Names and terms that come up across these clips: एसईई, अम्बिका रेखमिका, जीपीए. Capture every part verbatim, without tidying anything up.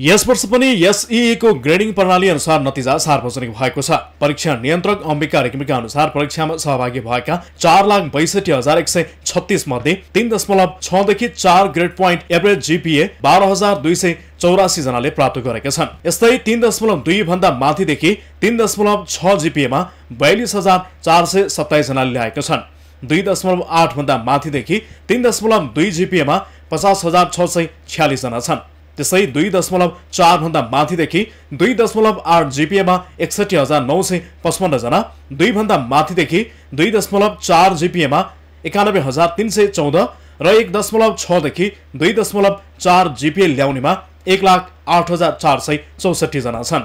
यस वर्ष पनि एसईई को ग्रेडिङ प्रणाली अनुसार नतिजा सार्वजनिक भएको छ। परीक्षा नियन्त्रक अम्बिका रेखमिका अनुसार परीक्षामा सहभागी भएका चार लाख बैसठी हजार एक सय छत्तीस मध्ये तीन दशमलव छ देखि चार ग्रेड पोइन्ट एभरेज जीपीए बाह्र हजार दुई सय चौरासी जनाले प्राप्त गरेका छन्। यस्तै तीन दशमलव दुई भन्दा माथिदेखि तीन दशमलव छ जीपीएमा बयालिस हजार चार सय सत्ताइस जनाले ल्याएका छन्। दुई दशमलव आठ भन्दा माथिदेखि तीन दशमलव दुई जीपीएमा पचास हजार छ सय छ्यालिस जना छन्। त्यसै दुई दशमलव चार भन्दा माथिदेखि दुई दशमलव आठ जीपीएमा एकसठी हजार नौ सय पचपन्न जना, दुई भन्दा माथिदेखि दुई दशमलव चार जीपीएमा एकानब्बे हजार तीन सय चौध र एक दशमलव छदेखि दुई दशमलव चार जीपीए ल्याउनेमा एक लाख आठ हजार चार सय चौसठी जना छन्।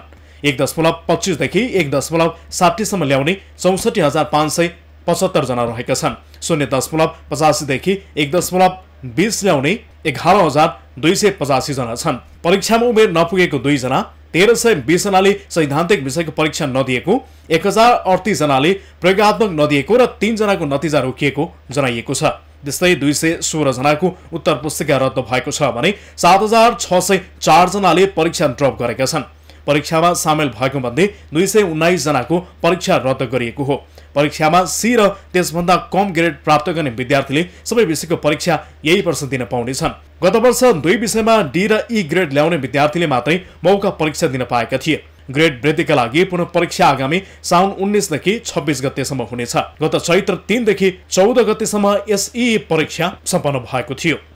एक दशमलव पच्चिसदेखि एक दशमलव साठीसम्म ल्याउने चौसठी हजार पाँच सय पचहत्तर जना रहेका छन्। शून्य दशमलव पचासीदेखि एक दशमलव बिस ल्याउने एघार हजार दुई सय पचासी जना छन्। परीक्षामा उमेर नपुगेको दुई जना, तेह्र सय बीस जनाले सैद्धान्तिक विषयको परीक्षा नदिएको, एक हजार अडतिस जनाले प्रयोगत्मक नदिएको र तीन जनाको नतिजा रोकिएको जनाइएको छ। त्यस्तै दुई सय सोह्र जनाको उत्तर पुस्तिका रद्द भएको छ भने सात हजार छ सय चार जनाले परीक्षा ड्रप गरेका छन्। परीक्षामा सामेल भएको मध्ये दुई सय उन्नाइस जनाको परीक्षा रद्द गरिएको हो। परीक्षामा सी र त्यसभन्दा कम ग्रेड प्राप्त गर्ने विद्यार्थीले सबै विषयको परीक्षा यही वर्ष दिन पाउनेछन्। गत वर्ष दुई विषयमा डी र ई ग्रेड ल्याउने विद्यार्थीले मात्रै मौका परीक्षा दिन पाएका थिए। ग्रेड वृद्धिका लागि पुनः परीक्षा आगामी साउन उन्नाइसदेखि छब्बिस गतेसम्म हुनेछ। गत चैत्र तीनदेखि चौध गतेसम्म एसईई परीक्षा सम्पन्न भएको थियो।